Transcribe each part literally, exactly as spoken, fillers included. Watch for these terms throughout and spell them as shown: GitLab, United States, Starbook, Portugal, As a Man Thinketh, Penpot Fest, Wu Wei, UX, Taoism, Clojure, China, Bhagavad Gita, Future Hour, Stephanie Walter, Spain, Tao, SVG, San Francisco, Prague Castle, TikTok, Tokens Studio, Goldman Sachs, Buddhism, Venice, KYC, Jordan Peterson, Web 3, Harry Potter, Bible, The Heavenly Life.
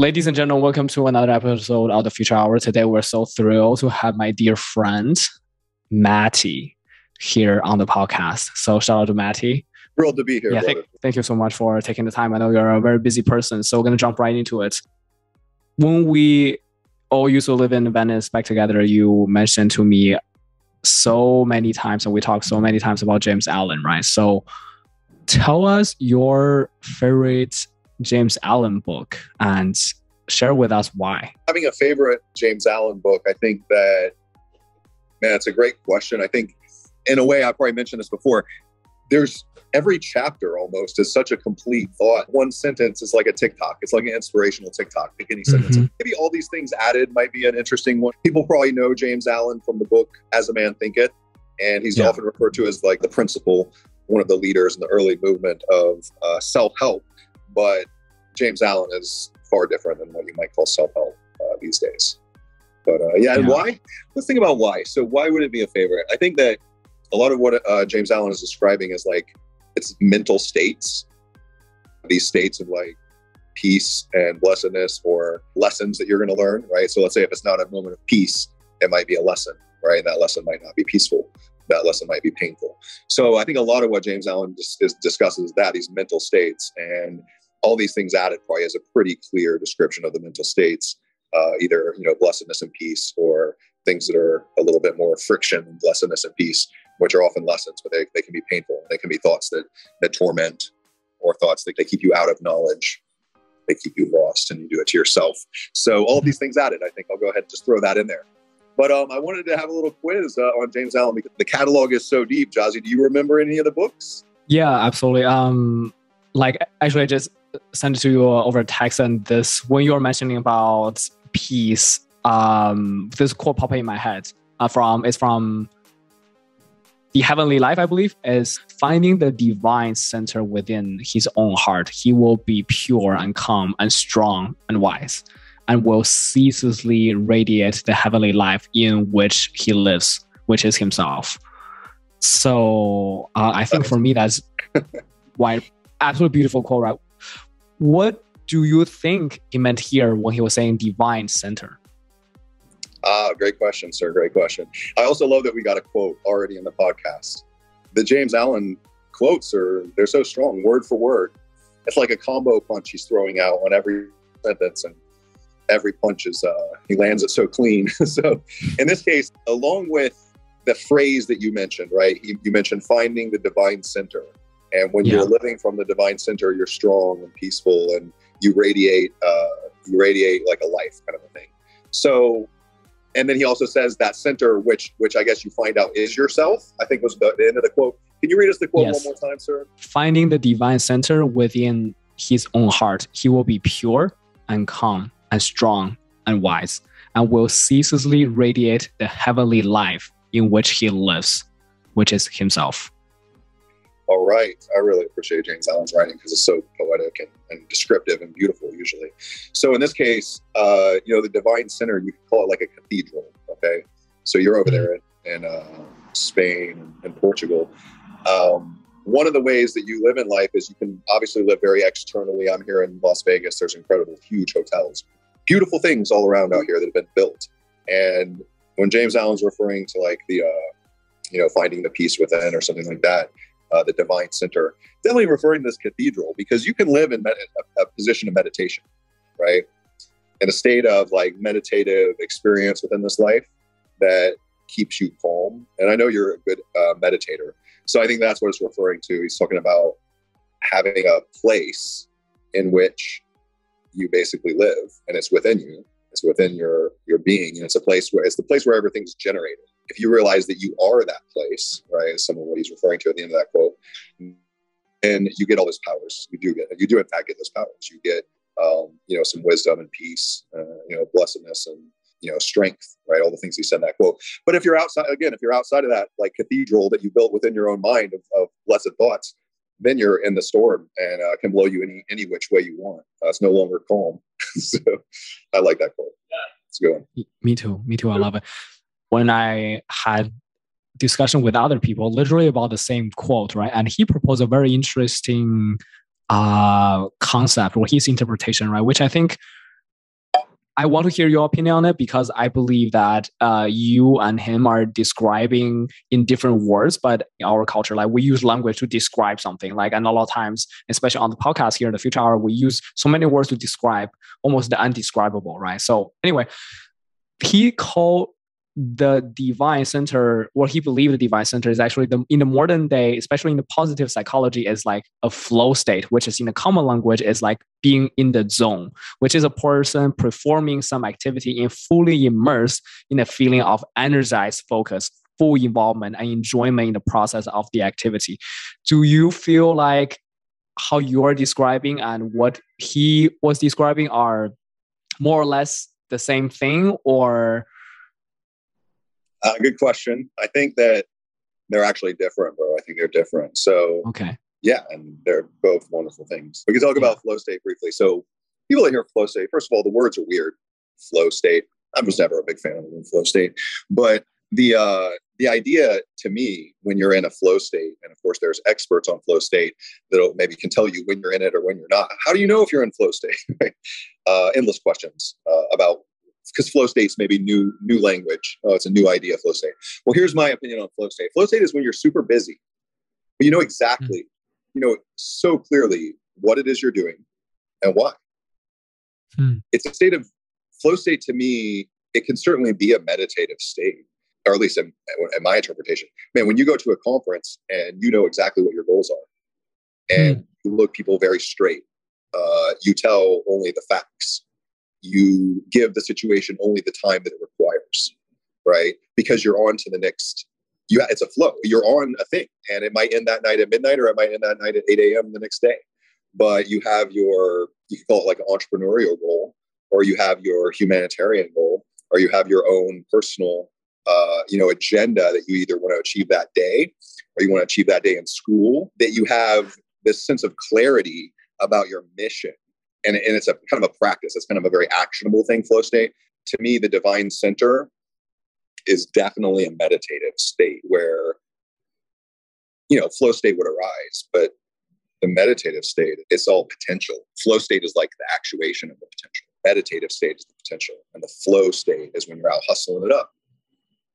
Ladies and gentlemen, welcome to another episode of the Future Hour. Today, we're so thrilled to have my dear friend, Matty, here on the podcast. So shout out to Matty. Thrilled to be here. Yeah, th- thank you so much for taking the time. I know you're a very busy person, so we're going to jump right into it. When we all used to live in Venice back together, you mentioned to me so many times, and we talked so many times about James Allen, right? So tell us your favorite James Allen book and share with us why. Having a favorite James Allen book, I think that, man, it's a great question. I think, in a way, I probably mentioned this before, there's every chapter almost is such a complete thought. One sentence is like a TikTok. It's like an inspirational TikTok. Pick any sentence. Mm-hmm. Maybe All These Things Added might be an interesting one. People probably know James Allen from the book As a Man Thinketh, and he's yeah. often referred to as like the principal, one of the leaders in the early movement of uh, self-help. But James Allen is far different than what you might call self-help uh, these days. But uh, yeah, and yeah. why? Let's think about why. So why would it be a favorite? I think that a lot of what uh, James Allen is describing is like it's mental states, these states of like peace and blessedness or lessons that you're going to learn, right? So let's say if it's not a moment of peace, it might be a lesson, right? That lesson might not be peaceful. That lesson might be painful. So I think a lot of what James Allen dis- is discusses is that, these mental states, and All These Things Added probably is a pretty clear description of the mental states, uh, either, you know, blessedness and peace, or things that are a little bit more friction and blessedness and peace, which are often lessons, but they, they can be painful. They can be thoughts that, that torment, or thoughts that they keep you out of knowledge. They keep you lost, and you do it to yourself. So All These Things Added, I think I'll go ahead and just throw that in there. But um, I wanted to have a little quiz uh, on James Allen, because the catalog is so deep. Jazzy, do you remember any of the books? Yeah, absolutely. Um, like, actually, I just sent it to you over text, and this, when you were mentioning about peace, um, this quote popped in my head. Uh, from It's from The Heavenly Life, I believe, is finding the divine center within his own heart. He will be pure and calm and strong and wise, and will ceaselessly radiate the heavenly life in which he lives, which is himself. So uh, I think for me, that's why, absolutely beautiful quote, right? What do you think he meant here when he was saying divine center? Ah, great question, sir. Great question. I also love that we got a quote already in the podcast. The James Allen quotes are, they're so strong, word for word. It's like a combo punch he's throwing out on every sentence, and every punch is, uh, he lands it so clean. So in this case, along with the phrase that you mentioned, right? You, you mentioned finding the divine center. And when yeah. you're living from the divine center, you're strong and peaceful, and you radiate, uh, you radiate like a life kind of a thing. So, and then he also says that center, which, which I guess you find out is yourself, I think was the end of the quote. Can you read us the quote yes. one more time, sir? Finding the divine center within his own heart, he will be pure and calm and strong and wise, and will ceaselessly radiate the heavenly life in which he lives, which is himself. All right. I really appreciate James Allen's writing, because it's so poetic and, and descriptive and beautiful usually. So in this case, uh, you know, the divine center, you could call it like a cathedral. Okay. So you're over there in, in uh, Spain and Portugal. Um, One of the ways that you live in life is you can obviously live very externally. I'm here in Las Vegas. There's incredible, huge hotels, beautiful things all around out here that have been built. And when James Allen's referring to like the, uh, you know, finding the peace within or something like that, uh, the divine center, definitely referring to this cathedral, because you can live in med- a, a position of meditation, right? In a state of like meditative experience within this life that keeps you calm. And I know you're a good uh, meditator. So I think that's what it's referring to. He's talking about having a place in which you basically live, and it's within you. It's within your, your being. And it's a place where it's the place where everything's generated. If you realize that you are that place, right? Is some of what he's referring to at the end of that quote. And you get all those powers. You do get, you do in fact get those powers. You get, um, you know, some wisdom and peace, uh, you know, blessedness and, you know, strength, right? All the things he said in that quote. But if you're outside, again, if you're outside of that like cathedral that you built within your own mind of, of blessed thoughts, then you're in the storm, and uh, can blow you any any which way you want. Uh, it's no longer calm. So I like that quote. Yeah. It's a good one. Me too. Me too. I love it. When I had discussion with other people, literally about the same quote, right? And he proposed a very interesting uh, concept, or his interpretation, right? Which I think I want to hear your opinion on it, because I believe that uh, you and him are describing in different words, but in our culture, like we use language to describe something. Like, and a lot of times, especially on the podcast here in the Future Hour, we use so many words to describe almost the undescribable, right? So anyway, he called the divine center, what he believed the divine center is actually the, in the modern day, especially in the positive psychology, is like a flow state, which is in the common language is like being in the zone, which is a person performing some activity and fully immersed in a feeling of energized focus, full involvement and enjoyment in the process of the activity. Do you feel like how you are describing and what he was describing are more or less the same thing, or? Uh, good question. I think that they're actually different, bro. I think they're different. So, okay. Yeah, and they're both wonderful things. We can talk yeah. about flow state briefly. So people that hear flow state, first of all, the words are weird. Flow state. I was never a big fan of the flow state. But the uh, the idea to me, when you're in a flow state, and of course there's experts on flow state that maybe can tell you when you're in it or when you're not. How do you know if you're in flow state? uh, endless questions uh, about because flow state's maybe new, new language. Oh, it's a new idea, flow state. Well, here's my opinion on flow state. Flow state is when you're super busy, but you know exactly, mm. you know, so clearly what it is you're doing and why. Mm. It's a state of flow state to me. It can certainly be a meditative state, or at least in, in my interpretation, man, when you go to a conference and you know exactly what your goals are and mm. you look people very straight, uh, you tell only the facts. You give the situation only the time that it requires, right? Because you're on to the next, you, it's a flow. You're on a thing, and it might end that night at midnight, or it might end that night at eight a.m. the next day. But you have your, you can call it like an entrepreneurial goal, or you have your humanitarian goal, or you have your own personal, uh, you know, agenda that you either want to achieve that day, or you want to achieve that day in school, that you have this sense of clarity about your mission. And, and it's a kind of a practice. It's kind of a very actionable thing, flow state. To me, the divine center is definitely a meditative state where, you know, flow state would arise, but the meditative state, it's all potential. Flow state is like the actuation of the potential. Meditative state is the potential. And the flow state is when you're out hustling it up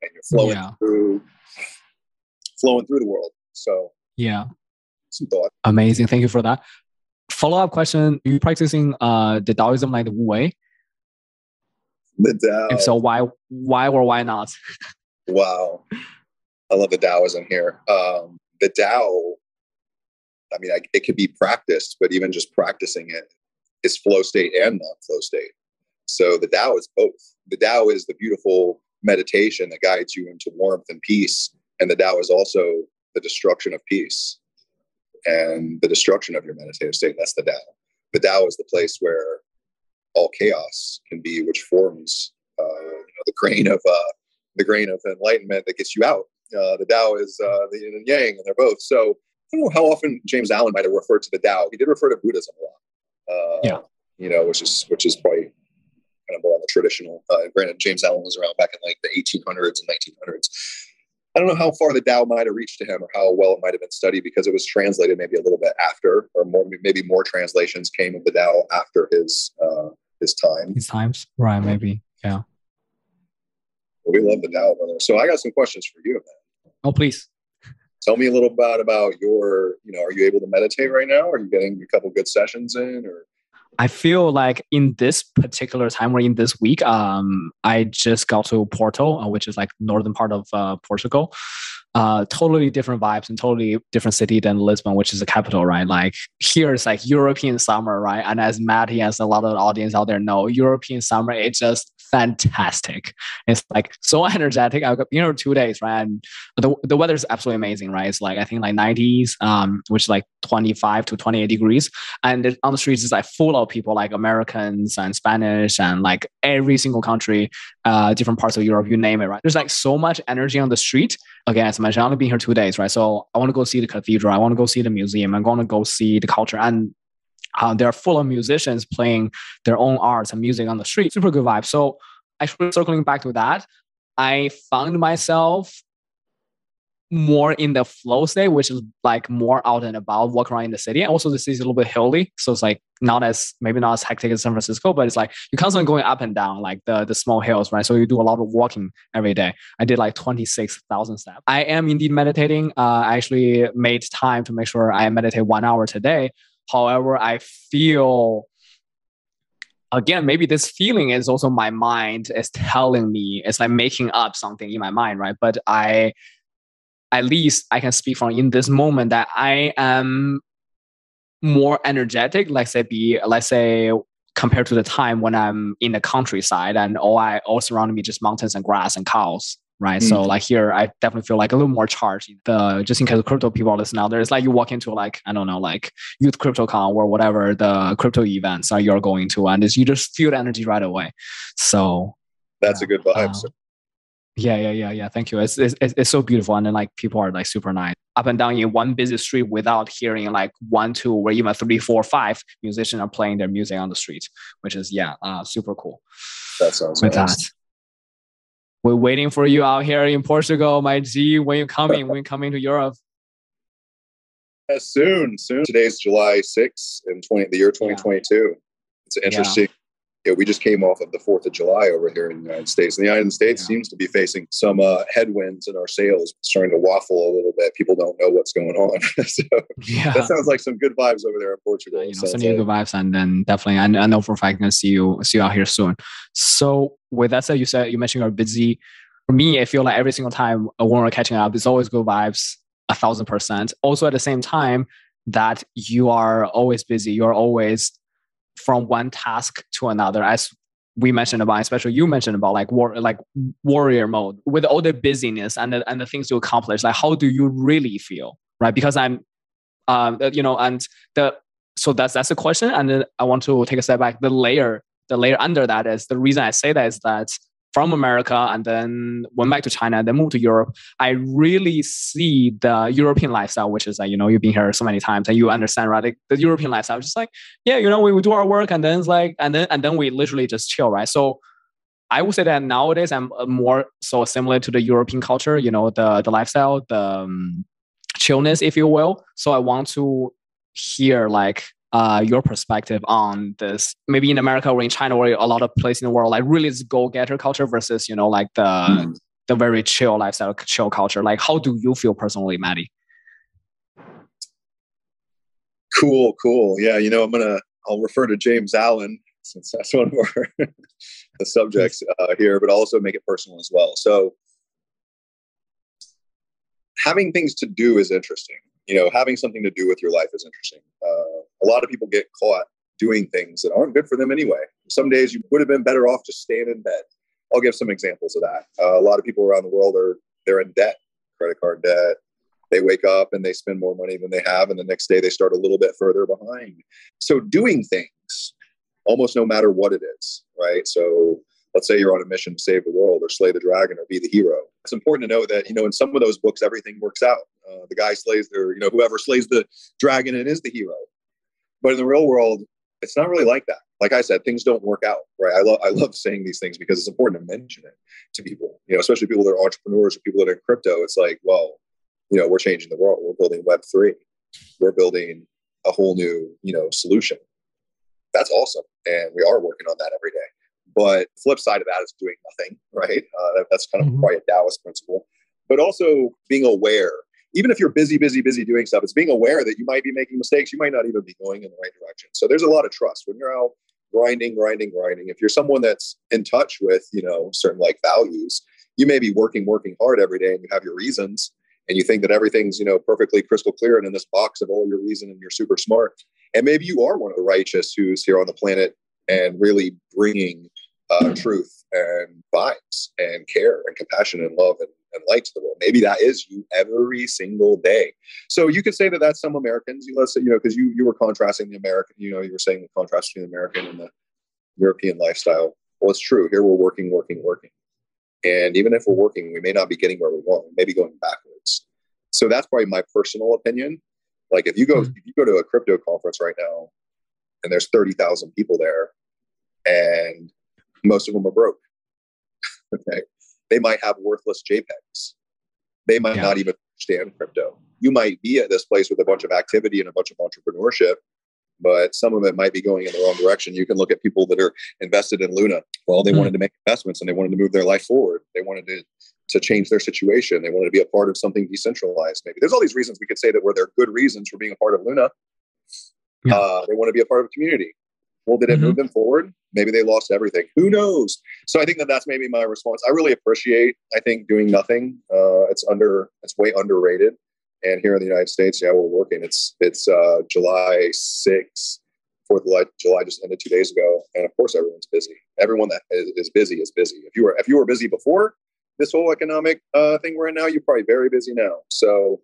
and you're flowing yeah. through, flowing through the world. So yeah, some thought. Amazing. Thank you for that. Follow-up question, are you practicing uh, the Taoism like the Wu Wei? The Tao. If so, why why or why not? Wow. I love the Taoism here. Um, the Tao, I mean, I, it could be practiced, but even just practicing it is flow state and non-flow state. So the Tao is both. The Tao is the beautiful meditation that guides you into warmth and peace. And the Tao is also the destruction of peace and the destruction of your meditative state. That's the Tao. The Tao is the place where all chaos can be, which forms uh, you know, the grain of uh, the grain of enlightenment that gets you out. Uh, the Tao is uh, the Yin and Yang, and they're both. So I don't know how often James Allen might have referred to the Tao. He did refer to Buddhism a lot. Uh, yeah, you know, which is which is probably kind of more on the traditional. Uh, granted, James Allen was around back in like the eighteen hundreds and nineteen hundreds. I don't know how far the Tao might have reached to him or how well it might have been studied, because it was translated maybe a little bit after, or more, maybe more translations came of the Tao after his uh, his time. His times, right? Maybe, yeah. Well, we love the Tao, brother. So I got some questions for you, man. Oh, please. Tell me a little bit about your, you know, are you able to meditate right now? Are you getting a couple good sessions in, or? I feel like in this particular time or in this week, um, I just got to Porto, uh, which is like northern part of uh, Portugal. Uh, totally different vibes and totally different city than Lisbon, which is the capital, right? Like here it's like European summer, right? And as Matty, as a lot of the audience out there know, European summer, it's just fantastic. It's like so energetic. I've got, you know, two days, right? And the, the weather is absolutely amazing, right? It's like, I think like nineties, um, which is like twenty-five to twenty-eight degrees. And on the streets, it's like full of people, like Americans and Spanish and like every single country, uh, different parts of Europe, you name it, right? There's like so much energy on the street. Again, as I mentioned, I've only been here two days, right? So I want to go see the cathedral. I want to go see the museum. I'm going to go see the culture. And uh, they're full of musicians playing their own arts and music on the street. Super good vibe. So actually circling back to that, I found myself more in the flow state, which is like more out and about, walk around in the city. And also the city is a little bit hilly. So it's like not as, maybe not as hectic as San Francisco, but it's like you're constantly going up and down like the, the small hills, right? So you do a lot of walking every day. I did like twenty-six thousand steps. I am indeed meditating. Uh, I actually made time to make sure I meditate one hour today. However, I feel... Again, maybe this feeling is also my mind is telling me, it's like making up something in my mind, right? But I, at least I can speak from in this moment that I am more energetic, let's say, be, let's say, compared to the time when I'm in the countryside and all I all surrounding me just mountains and grass and cows. Right. Mm-hmm. So like here, I definitely feel like a little more charged. The just in case of crypto people listen out there, it's like you walk into like, I don't know, like Youth CryptoCon or whatever the crypto events are you're going to, and it's, you just feel the energy right away. So that's yeah, a good vibe. Uh, so. Yeah, yeah, yeah, yeah. Thank you. It's, it's it's so beautiful. And then like people are like super nice. Up and down in one busy street without hearing like one, two, or even three, four, five musicians are playing their music on the street, which is, yeah, uh, super cool. That sounds with nice. That. We're waiting for you out here in Portugal, my G. When you coming? When you coming to Europe? Yeah, soon, soon. Today's July sixth in twenty, the year twenty twenty-two. Yeah. It's interesting. Yeah. Yeah, we just came off of the fourth of July over here in the United States. And the United States yeah. seems to be facing some uh, headwinds in our sales, starting to waffle a little bit. People don't know what's going on. so yeah. That sounds like some good vibes over there in Portugal. Yeah, you know, some new good vibes, and then definitely, I, I know for a fact I'm gonna see you see you out here soon. So. With that said, you said you mentioned you're busy. For me, I feel like every single time when we're catching up, it's always good vibes, a thousand percent. Also, at the same time, that you are always busy. You're always from one task to another. As we mentioned about, especially you mentioned about like war, like warrior mode with all the busyness and the, and the things you accomplish. Like, how do you really feel, right? Because I'm, um, you know, and the so that's that's the question. And then I want to take a step back. The layer. The layer under that is the reason I say that is that from America and then went back to China, then moved to Europe. I really see the European lifestyle, which is like, you know, you've been here so many times and you understand, right? Like the European lifestyle is just like, yeah, you know, we, we do our work and then it's like, and then, and then we literally just chill, right? So I would say that nowadays I'm more so similar to the European culture, you know, the, the lifestyle, the um, chillness, if you will. So I want to hear like, Uh, your perspective on this, maybe in America or in China or a lot of places in the world, like really it's go-getter culture versus, you know, like the mm. the very chill lifestyle, chill culture. Like, how do you feel personally, Maddie? Cool, cool. Yeah, you know, I'm gonna I'll refer to James Allen since that's one of our the subjects uh, here, but also make it personal as well. So, having things to do is interesting. You know, having something to do with your life is interesting. Uh, a lot of people get caught doing things that aren't good for them anyway. Some days you would have been better off just staying in bed. I'll give some examples of that. Uh, a lot of people around the world are they're in debt, credit card debt. They wake up and they spend more money than they have. And the next day they start a little bit further behind. So doing things almost no matter what it is, right? So let's say you're on a mission to save the world or slay the dragon or be the hero. It's important to know that, you know, in some of those books, everything works out. Uh, the guy slays the, you know, whoever slays the dragon and is the hero. But in the real world, it's not really like that. Like I said, things don't work out, right? I love I love saying these things because it's important to mention it to people, you know, especially people that are entrepreneurs or people that are in crypto. It's like, well, you know, we're changing the world. We're building Web three. We're building a whole new, you know, solution. That's awesome. And we are working on that every day. But the flip side of that is doing nothing, right? Uh, that, that's kind of mm-hmm. quite a Taoist principle. But also being aware, even if you're busy, busy, busy doing stuff, it's being aware that you might be making mistakes. You might not even be going in the right direction. So there's a lot of trust when you're out grinding, grinding, grinding. If you're someone that's in touch with, you know, certain like values, you may be working, working hard every day and you have your reasons and you think that everything's, you know, perfectly crystal clear and in this box of all your reason and you're super smart. And maybe you are one of the righteous who's here on the planet and really bringing Uh, truth and vibes and care and compassion and love and, and light to the world. Maybe that is you every single day. So you could say that that's some Americans. You let's say, you know, because you you were contrasting the American, you know, you were saying the contrast between the American and the European lifestyle. Well, it's true. Here we're working, working, working. And even if we're working, we may not be getting where we want. We may be going backwards. So that's probably my personal opinion. Like if you go, mm-hmm. if you go to a crypto conference right now and there's thirty thousand people there and most of them are broke. Okay. They might have worthless JPEGs. They might yeah. not even understand crypto. You might be at this place with a bunch of activity and a bunch of entrepreneurship, but some of it might be going in the wrong direction. You can look at people that are invested in Luna. Well, they mm-hmm. wanted to make investments and they wanted to move their life forward. They wanted to, to change their situation. They wanted to be a part of something decentralized. Maybe there's all these reasons we could say that were there good reasons for being a part of Luna. Yeah. Uh, they want to be a part of a community. Well, did it mm-hmm. move them forward? Maybe they lost everything. Who knows? So I think that that's maybe my response. I really appreciate, I think, doing nothing. Uh, it's under, it's way underrated. And here in the United States, yeah, we're working. It's it's uh, July sixth, fourth of July just ended two days ago. And of course, everyone's busy. Everyone that is, is busy is busy. If you were if you were busy before this whole economic uh, thing we're in now, you're probably very busy now. So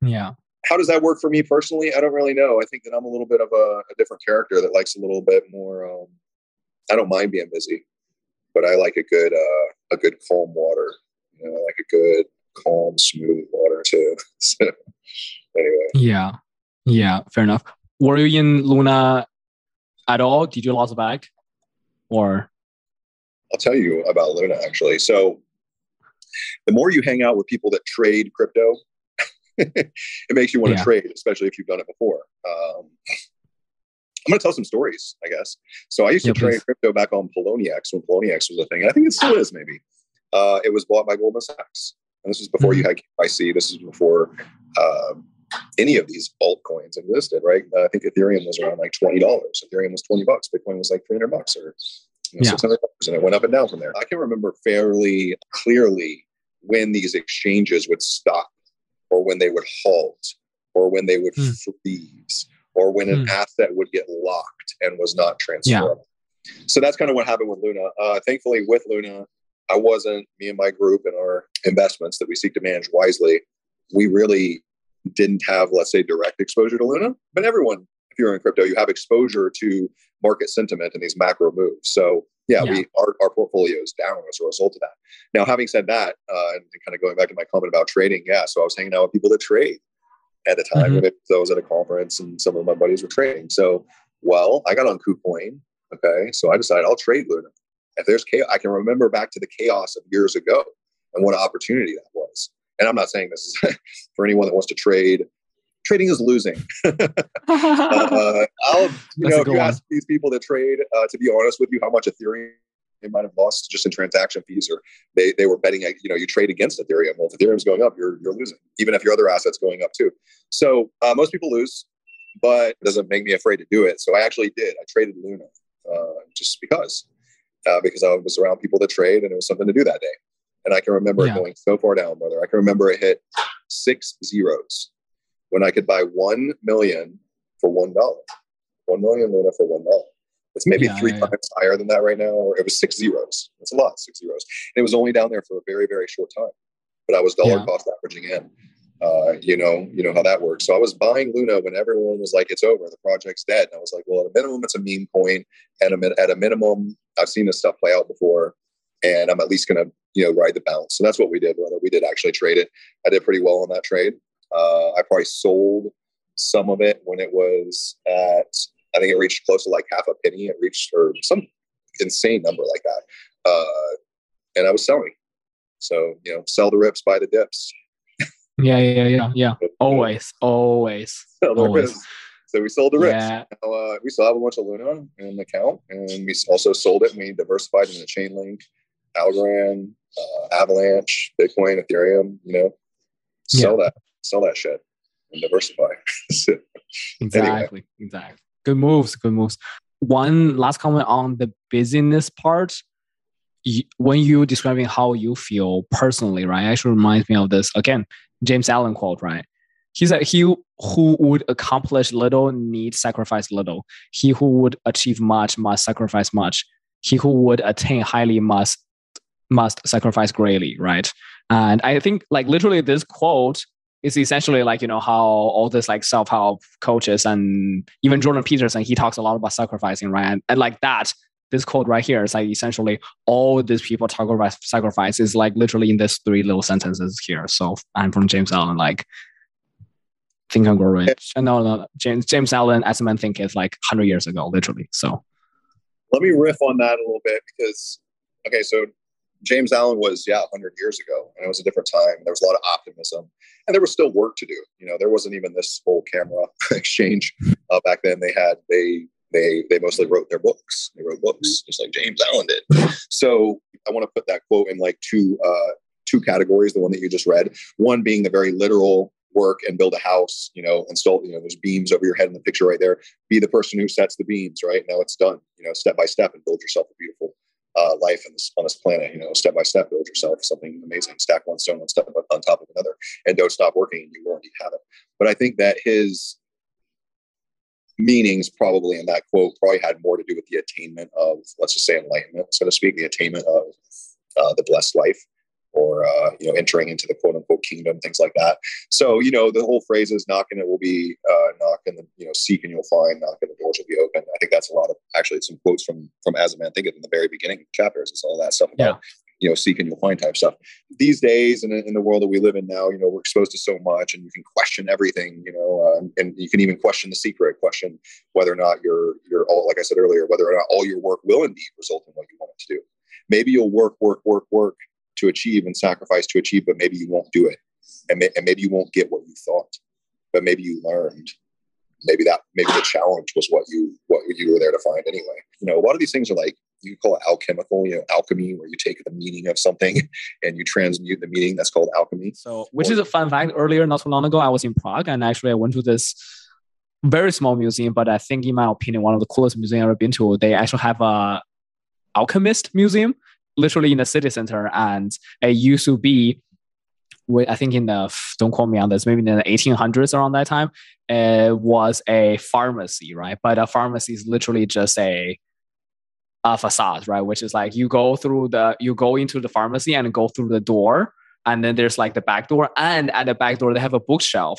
yeah. How does that work for me personally? I don't really know. I think that I'm a little bit of a, a different character that likes a little bit more. Um, I don't mind being busy, but I like a good, uh, a good calm water. You know, I like a good calm, smooth water too. So anyway. Yeah. Yeah. Fair enough. Were you in Luna at all? Did you lose back or? I'll tell you about Luna actually. So the more you hang out with people that trade crypto, it makes you want yeah. to trade, especially if you've done it before. Um, I'm going to tell some stories, I guess. So I used yeah, to trade please. crypto back on Poloniex when Poloniex was a thing. And I think it still is maybe. Uh, it was bought by Goldman Sachs. And this was before mm-hmm. you had K Y C. This is before uh, any of these altcoins existed, right? Uh, I think Ethereum was around like twenty dollars. Ethereum was twenty bucks. Bitcoin was like three hundred bucks or you know, yeah. six hundred dollars. And it went up and down from there. I can remember fairly clearly when these exchanges would stop, or when they would halt, or when they would mm. freeze, or when an mm. asset would get locked and was not transferable. Yeah. So that's kind of what happened with Luna. Uh, thankfully, with Luna, I wasn't, me and my group and our investments that we seek to manage wisely, we really didn't have, let's say, direct exposure to Luna. But everyone, if you're in crypto, you have exposure to market sentiment and these macro moves. So yeah, yeah. we our, our portfolio is down as a result of that. Now, having said that, uh, and kind of going back to my comment about trading, yeah, so I was hanging out with people that trade at the time. Mm-hmm. So I was at a conference and some of my buddies were trading. So, well, I got on KuCoin, okay? So I decided I'll trade Luna. If there's chaos, I can remember back to the chaos of years ago and what an opportunity that was. And I'm not saying this is for anyone that wants to trade. Trading is losing. uh, I'll, you know, if you ask these people that trade, uh, to be honest with you, how much Ethereum they might have lost just in transaction fees, or they they were betting, you know, you trade against Ethereum. Well, if Ethereum's going up, you're you're losing, even if your other asset's going up too. So uh, most people lose, but it doesn't make me afraid to do it. So I actually did. I traded Luna uh, just because, uh, because I was around people that trade, and it was something to do that day. And I can remember yeah. it going so far down, brother. I can remember it hit six zeros. When I could buy one million for one dollar, one million Luna for one dollar. It's maybe yeah, three yeah, times yeah. higher than that right now, or it was six zeros. It's a lot, six zeros. And it was only down there for a very, very short time. But I was dollar yeah. cost averaging in. Uh, you know, you know how that works. So I was buying Luna when everyone was like, "It's over, the project's dead." And I was like, "Well, at a minimum, it's a meme coin. And at a minimum, I've seen this stuff play out before, and I'm at least going to, you know, ride the bounce." So that's what we did, brother. We did actually trade it. I did pretty well on that trade. Uh, I probably sold some of it when it was at, I think it reached close to like half a penny. It reached or some insane number like that. Uh, and I was selling. So, you know, sell the rips, buy the dips. Yeah, yeah, yeah, yeah. Always, always, always. So we sold the rips. Yeah. Now, uh, we still have a bunch of Luna in an account. And we also sold it. And we diversified into Chainlink, Algorand, uh, Avalanche, Bitcoin, Ethereum, you know, sell yeah. that. Sell that shit and diversify. So, exactly. Anyway. Exactly. Good moves. Good moves. One last comment on the business part. When you describing how you feel personally, right? Actually reminds me of this again, James Allen quote, right? He said, "He who would accomplish little need sacrifice little. He who would achieve much must sacrifice much. He who would attain highly must must sacrifice greatly." Right? And I think like literally this quote. It's essentially like, you know, how all this like self-help coaches and even Jordan Peterson, he talks a lot about sacrificing, right? And, and like that, this quote right here is like essentially all these people talk about sacrifice is like literally in these three little sentences here. So I'm from James Allen, like think and grow rich. And no, no, James, James Allen, As a Man Thinketh, like one hundred years ago, literally. So let me riff on that a little bit because, okay, so James Allen was, yeah, a hundred years ago, and it was a different time. There was a lot of optimism, and there was still work to do. You know, there wasn't even this whole camera exchange uh, back then. They had they they they mostly wrote their books. They wrote books just like James Allen did. So I want to put that quote in like two uh, two categories. The one that you just read, one being the very literal work and build a house. You know, install you know those beams over your head in the picture right there. Be the person who sets the beams. Right now, it's done. You know, step by step, and build yourself a beautiful Uh, life on this, on this planet. You know, step by step, build yourself something amazing. Stack one stone one step on top of another, and don't stop working. You already have it. But I think that his meanings probably in that quote probably had more to do with the attainment of, let's just say, enlightenment, so to speak, the attainment of uh, the blessed life, or uh, you know, entering into the quote unquote kingdom, things like that. So you know, the whole phrase is "knock and it will be uh, knock and the you know seek and you'll find, knock and the doors will be open." I think that's a lot of actually some quotes from from As a Man Thinketh in the very beginning of chapters. It's all that stuff about yeah. you know seek and you'll find type stuff. These days, and in, in the world that we live in now, you know, we're exposed to so much, and you can question everything. You know, um, and you can even question the secret, question whether or not your your all like I said earlier, whether or not all your work will indeed result in what you want it to do. Maybe you'll work, work, work, work. to achieve and sacrifice to achieve, but maybe you won't do it, and, may, and maybe you won't get what you thought, but maybe you learned. Maybe that maybe the challenge was what you what you were there to find anyway. You know, a lot of these things are like you call it alchemical, you know, alchemy, where you take the meaning of something and you transmute the meaning. That's called alchemy. So, which or, is a fun fact. Earlier, not so long ago, I was in Prague, and actually, I went to this very small museum, but I think, in my opinion, one of the coolest museums I've ever been to. They actually have a alchemist museum. Literally in the city center, and it used to be, I think in the, don't quote me on this, maybe in the eighteen hundreds around that time, it was a pharmacy, right? But a pharmacy is literally just a, a facade, right? Which is like you go through the, you go into the pharmacy and go through the door, and then there's like the back door, and at the back door they have a bookshelf.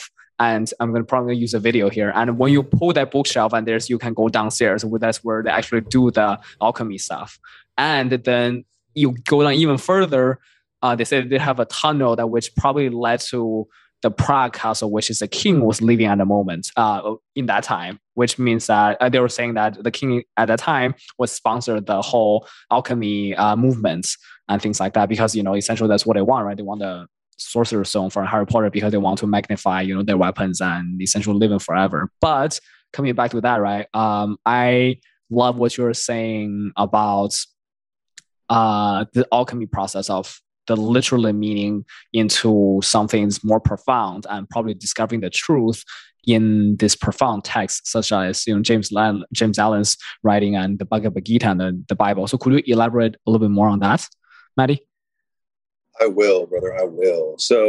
And I'm going to probably use a video here. And when you pull that bookshelf and there's, you can go downstairs. That's where they actually do the alchemy stuff. And then you go down even further, uh, they said they have a tunnel that which probably led to the Prague castle, which is the king was living at the moment uh, in that time, which means that uh, they were saying that the king at that time was sponsored the whole alchemy uh, movements and things like that, because, you know, essentially that's what they want, right? They want the sorcerer's stone from Harry Potter because they want to magnify, you know, their weapons and essentially living forever. But coming back to that, right? Um, I love what you're saying about Uh, the alchemy process of the literally meaning into something more profound, and probably discovering the truth in this profound text, such as, you know, James Allen, James Allen's writing and the Bhagavad Gita and the, the Bible. So could you elaborate a little bit more on that, Maddie? I will, brother. I will. So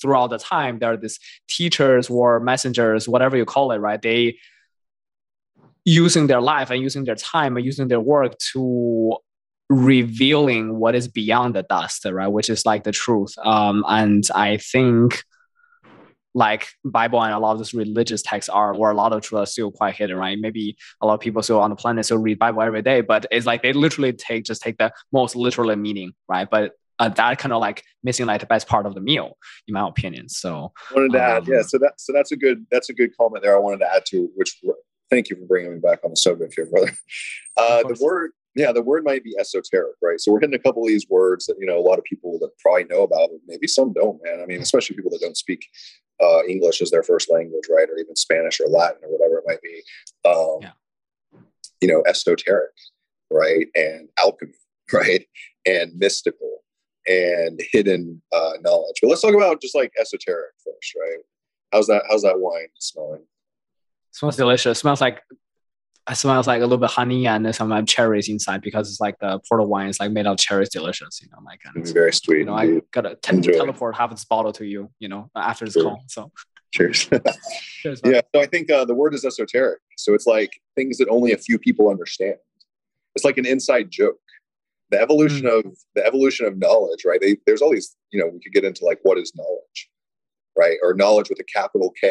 throughout the time, there are these teachers or messengers, whatever you call it, right? They using their life and using their time and using their work to revealing what is beyond the dust, right? Which is like the truth. Um, and I think like Bible and a lot of these religious texts are, or a lot of truth are still quite hidden, right? Maybe a lot of people still on the planet still read Bible every day, but it's like they literally take, just take the most literal meaning, right? But uh, that kind of like missing like the best part of the meal, in my opinion. So wanted to um, add, yeah. So that so that's a good that's a good comment there. I wanted to add to which. Thank you for bringing me back on the subject here, brother. Uh, the word. Yeah, the word might be esoteric, right? So we're hitting a couple of these words that, you know, a lot of people that probably know about, but maybe some don't, man. I mean, especially people that don't speak uh, English as their first language, right? Or even Spanish or Latin or whatever it might be. Um, yeah. You know, esoteric, right? And alchemy, right? And mystical and hidden uh, knowledge. But let's talk about just like esoteric first, right? How's that? How's that wine smelling? It smells delicious. It smells like... It smells like a little bit of honey and some cherries inside, because it's like the Porto wine is like made out of cherries, delicious, you know, like kind of very sweet. You know, I gotta te- teleport half this bottle to you, you know, after this sure. call. So cheers. Cheers, yeah, so I think uh, the word is esoteric, so it's like things that only a few people understand. It's like an inside joke. The evolution mm-hmm. of the evolution of knowledge, right? They, there's all these, you know, we could get into like what is knowledge, right? Or knowledge with a capital K,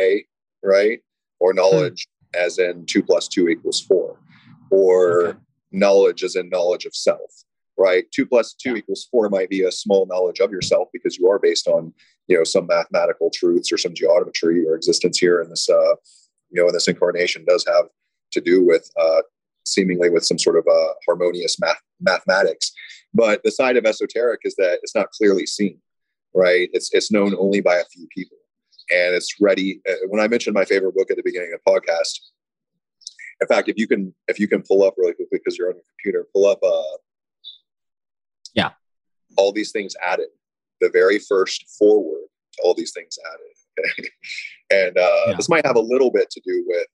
right? Or knowledge. Hmm. As in two plus two equals four, or okay. knowledge as in knowledge of self, right? Two plus two yeah. equals four might be a small knowledge of yourself, because you are based on, you know, some mathematical truths or some geometry or existence here. And this, uh, you know, in this incarnation does have to do with uh, seemingly with some sort of uh, harmonious math- mathematics. But the side of esoteric is that it's not clearly seen, right? It's it's known only by a few people. And it's ready. When I mentioned my favorite book at the beginning of the podcast, in fact, if you can if you can pull up really quickly because you're on your computer, pull up uh, yeah, All These Things Added, the very first foreword to All These Things Added. Okay? And uh, yeah. This might have a little bit to do with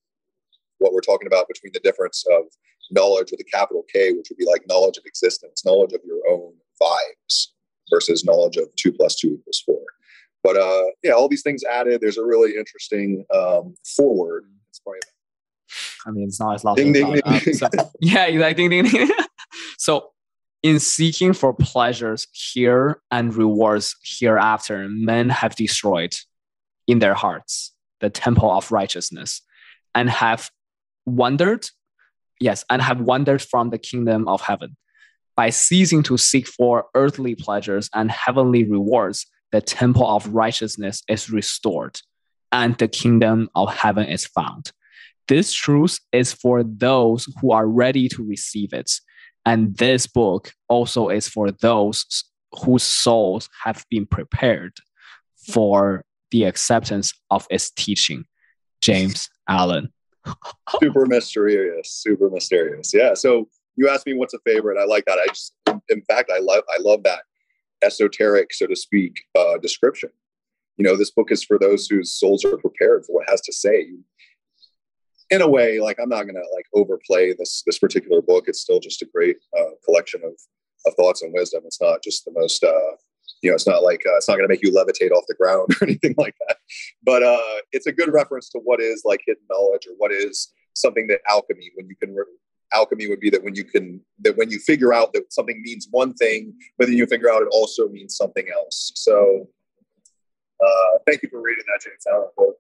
what we're talking about between the difference of knowledge with a capital K, which would be like knowledge of existence, knowledge of your own vibes versus knowledge of two plus two equals four. But uh, yeah, All These Things Added. There's a really interesting um, forward. It's probably I mean, it's not as loud. Ding, ding, ding, um, so, yeah, exactly. Ding, ding, ding. So, in seeking for pleasures here and rewards hereafter, men have destroyed in their hearts the temple of righteousness, and have wandered. Yes, and have wandered from the kingdom of heaven by ceasing to seek for earthly pleasures and heavenly rewards. The temple of righteousness is restored, and the kingdom of heaven is found. This truth is for those who are ready to receive it. And this book also is for those whose souls have been prepared for the acceptance of its teaching. James Allen. Super mysterious, super mysterious. Yeah. So you asked me what's a favorite. I like that. I just, in fact, I love, I love that esoteric, so to speak, uh, description. You know, this book is for those whose souls are prepared for what it has to say. In a way, like I'm not going to like overplay this this particular book. It's still just a great uh, collection of, of thoughts and wisdom. It's not just the most, uh, you know, it's not like uh, it's not going to make you levitate off the ground or anything like that. But uh, it's a good reference to what is like hidden knowledge or what is something that alchemy, when you can. Re- Alchemy would be that when you can, that when you figure out that something means one thing, but then you figure out it also means something else. So, uh, thank you for reading that, James Allen.